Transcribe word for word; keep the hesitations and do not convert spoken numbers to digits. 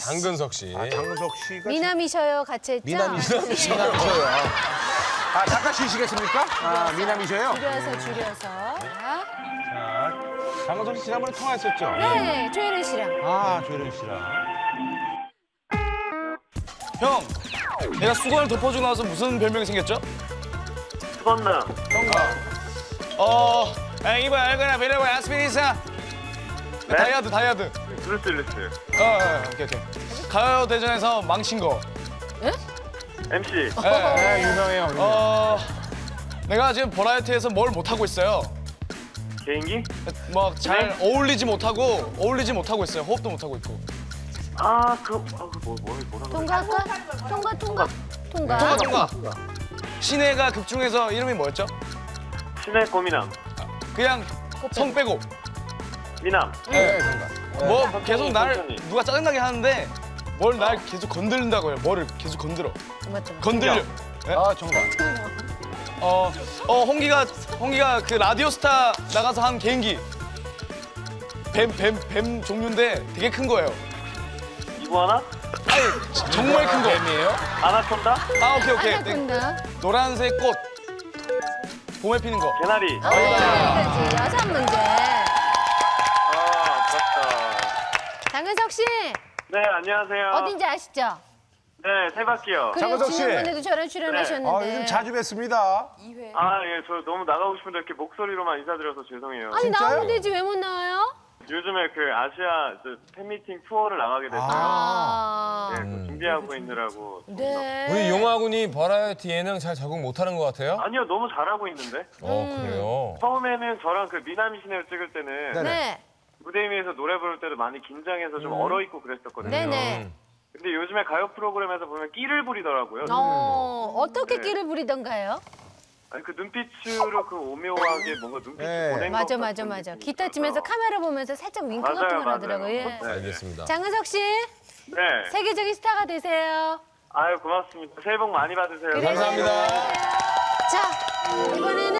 씨. 장근석 씨. 아, 장근석 씨가 미남이셔요 같이 했죠? 미남이셔요. 미남이셔요. 아, 잠깐 쉬시겠습니까? 아, 미남이셔요? 줄여서 줄여서. 자, 장근석 씨 지난번에 통화했었죠? 네, 조혜련 씨랑. 아, 조혜련 씨랑. 형, 내가 수건을 덮어주고 나서 무슨 별명이 생겼죠? 썸나. 썸나. 어, 이봐, 알거나 베레고 아스피리사. 다이아드, 다이아드. 그랬어, 그랬어요. 어, 오케이, 오케이. 가요 대전에서 망친 거. 예? 엠씨. 예, 유명해요. 어, 내가 지금 버라이어티에서 뭘 못 하고 있어요. 개인기? 막 잘 어울리지 못하고, 어울리지 못하고 있어요. 호흡도 못 하고 있고. 아, 그, 아, 그, 뭐, 뭐, 뭐라고. 통과할까? 통과, 통과. 통과, 통과. 통과, 통과. 신혜가 극중에서 이름이 뭐였죠? 신혜 고미남. 그냥 고, 성 빼고. 미남. 네, 통과. 네. 뭐, 네. 계속 날 누가 짜증나게 하는데 뭘 날 어. 계속 건들린다고요. 뭐를 계속 건들어. 맞죠. 건들려. 네? 아, 정답. 어, 어, 홍기가, 홍기가 그 라디오스타 나가서 한 개인기. 뱀, 뱀, 뱀 종류인데 되게 큰 거예요. 이거 하나? 아니, 정말 큰 거. 뱀이에요? 아나콘다? 아, 오케이, 오케이. 아나콘다. 노란색 꽃. 봄에 피는 거. 개나리. 오, 여기까지 여섯 문제. 아, 아깝다. 장근석 씨. 네, 안녕하세요. 어딘지 아시죠? 네, 세 바퀴요. 장근석 씨. 지난번에도 저랑 출연하셨는데. 네. 아, 요즘 자주 뵙습니다. 이 회. 아, 예, 저 너무 나가고 싶은데 이렇게 목소리로만 인사드려서 죄송해요. 아니, 나오면 되지 왜 못 나와요? 요즘에 그 아시아 팬미팅 투어를 나가게 됐어요. 아 네, 그 준비하고 음. 있느라고. 네. 우리 용화 군이 버라이어티 예능 잘 적응 못하는 것 같아요? 아니요, 너무 잘하고 있는데. 어, 음. 그래요? 처음에는 저랑 그 미나미 신혜를 찍을 때는 네네. 무대 위에서 노래 부를 때도 많이 긴장해서 좀 음. 얼어있고 그랬었거든요. 네네. 근데 요즘에 가요 프로그램에서 보면 끼를 부리더라고요. 어, 어떻게 네. 끼를 부리던가요? 아니, 그 눈빛으로 그 오묘하게 뭔가 눈빛을 네. 보낸 것 같은 맞아, 맞아, 맞아. 기타 치면서 카메라 보면서 살짝 윙크 맞아요, 같은 걸 하더라고요. 예. 네, 알겠습니다. 장근석 씨, 네. 세계적인 스타가 되세요. 아유, 고맙습니다. 새해 복 많이 받으세요. 그래, 감사합니다. 자, 이번에는.